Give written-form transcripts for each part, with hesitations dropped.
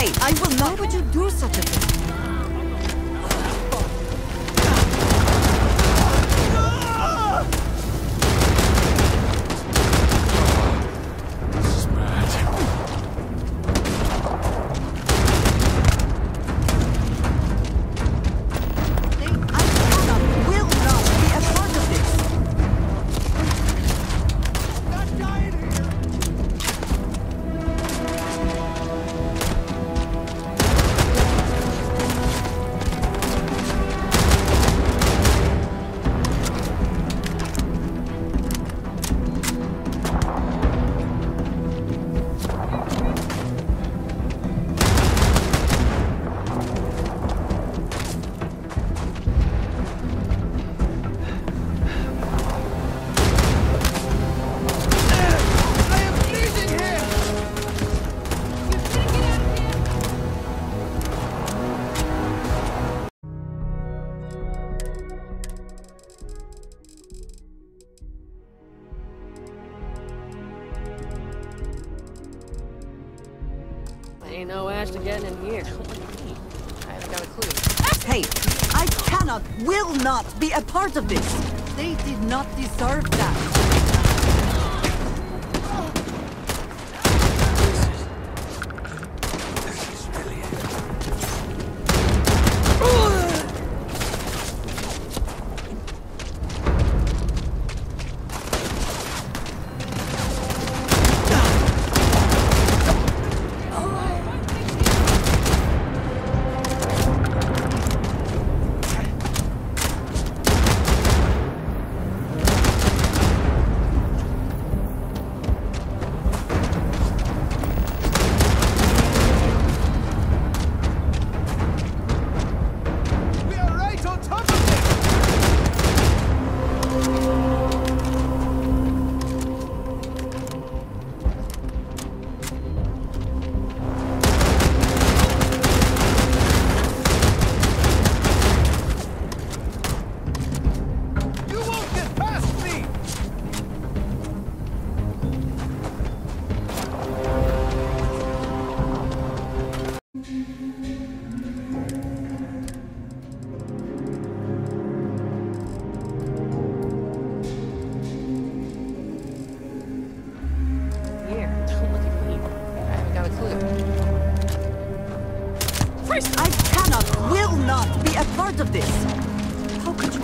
hate. I will not. Why would you do such a thing? Ain't no Ashton getting in here. I haven't got a clue. Hey, I cannot, will not be a part of this. They did not deserve that. I cannot, will not be a part of this. How could you?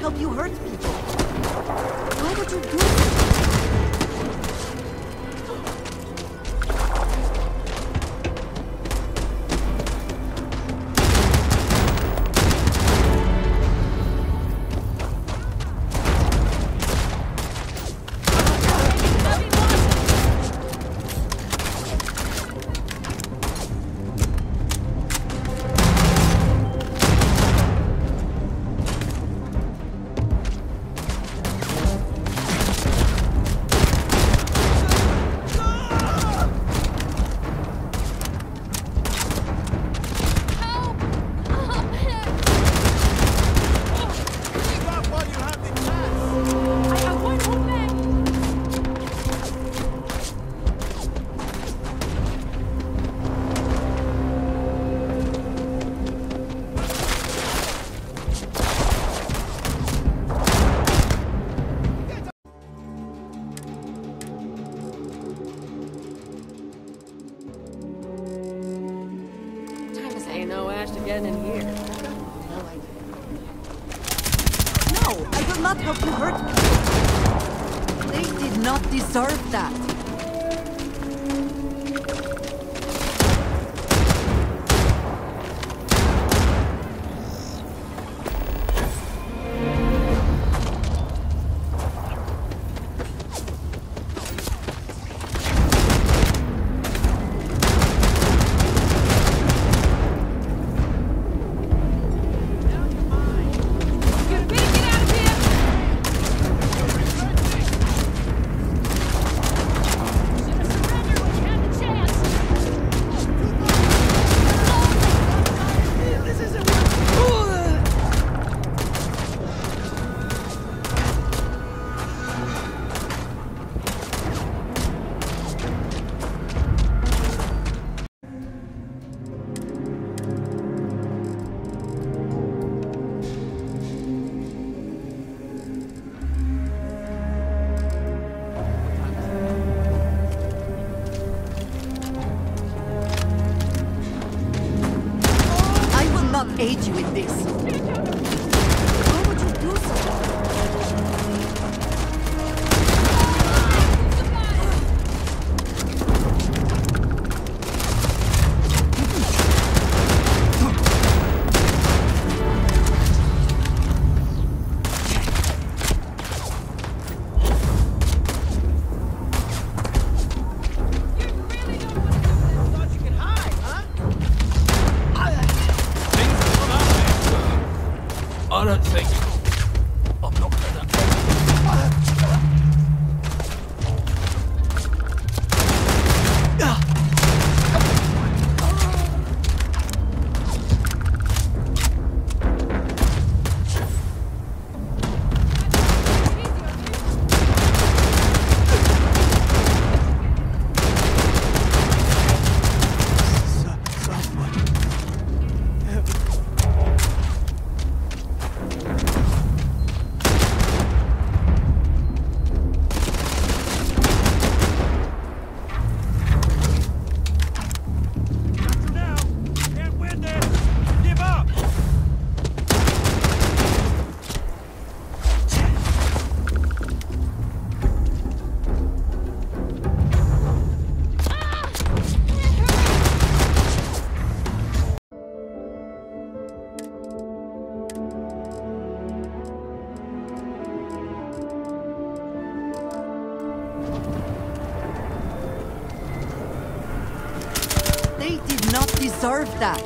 Help you hurt people. Why would you do this? Lord. They did not deserve that. Aid you in this. Why would you do so? I don't think I'm not gonna. They did not deserve that.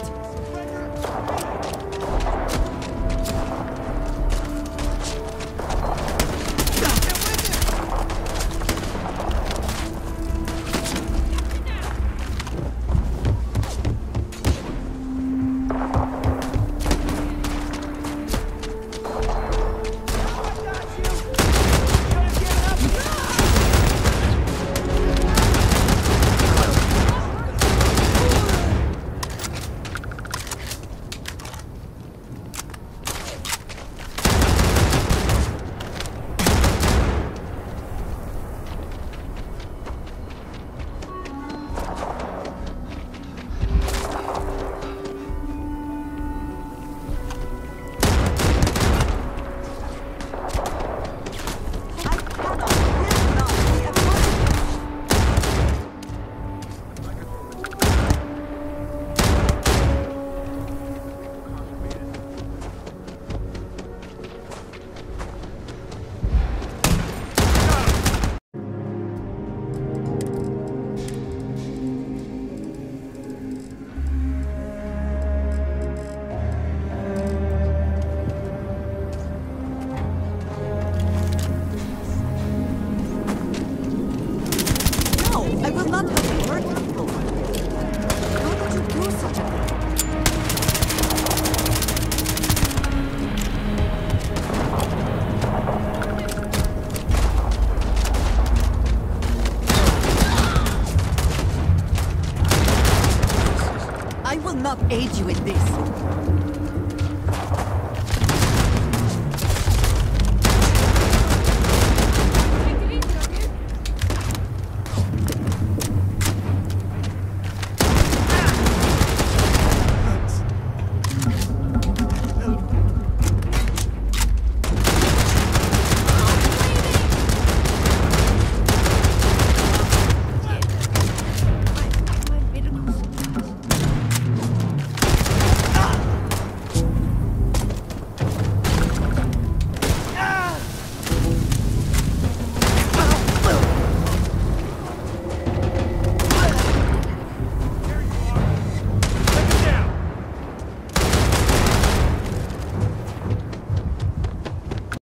Aid you in this.